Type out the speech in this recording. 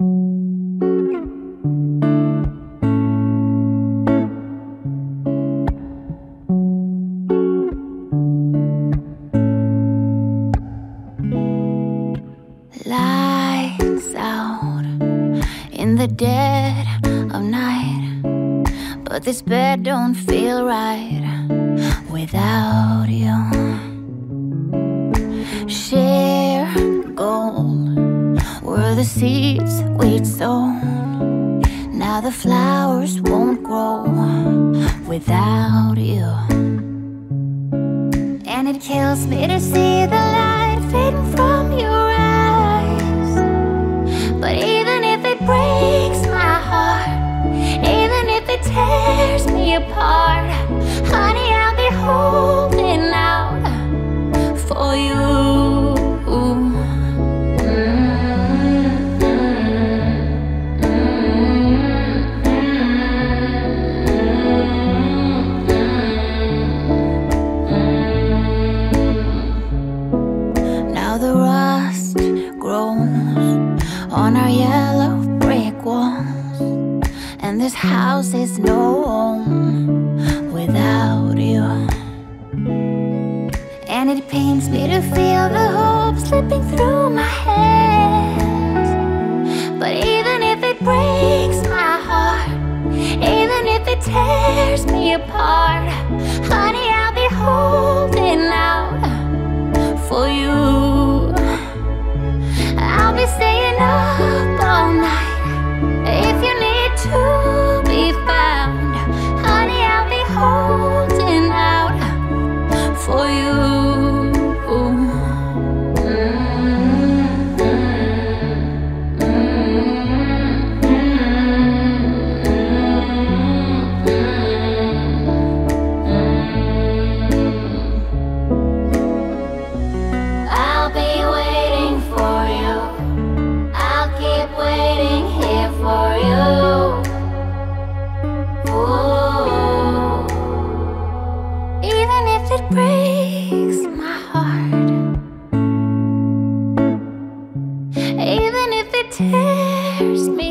Lights out in the dead of night, but this bed don't feel right without you. Sheer gold were the seeds we'd sown. Now the flowers won't grow without you. And it kills me to see the light fading from your eyes. But even if it breaks my heart, even if it tears me apart, honey, I'll be holding out for you. Now the rust grows on our yellow brick walls, and this house is no home without you. And it pains me to feel the hope slipping through my head. But even if it breaks my heart, even if it tears me apart, honey, I'll be holding out for you. I'll be staying up all night if you need to be found. Honey, I'll be holding out for you. It breaks my heart, even if it tears me